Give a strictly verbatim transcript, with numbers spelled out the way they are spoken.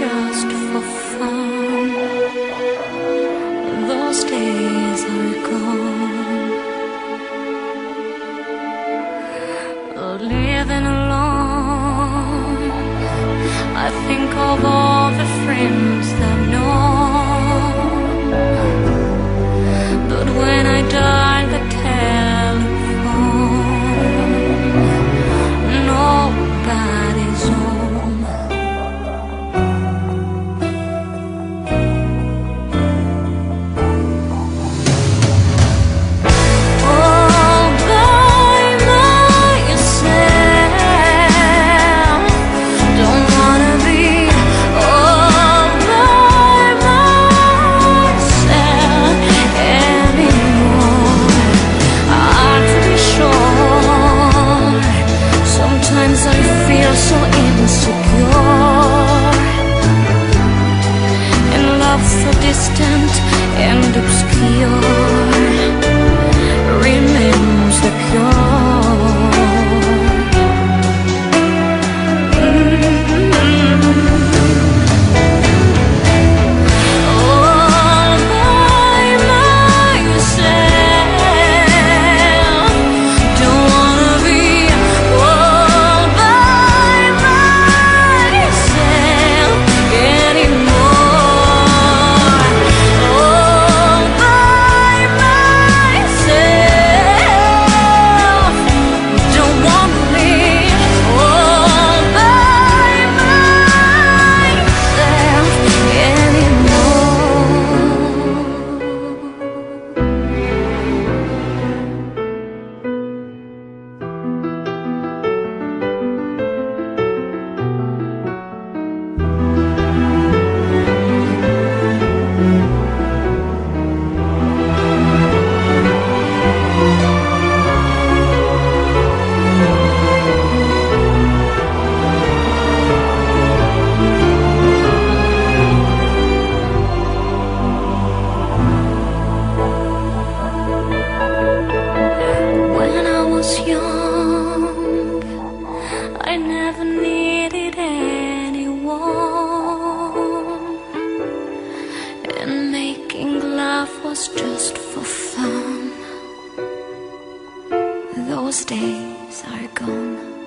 just for fun. Those days are gone. Living alone, I think of all the friends that I know. But when I dial the telephone, nobody's home. Those days are gone.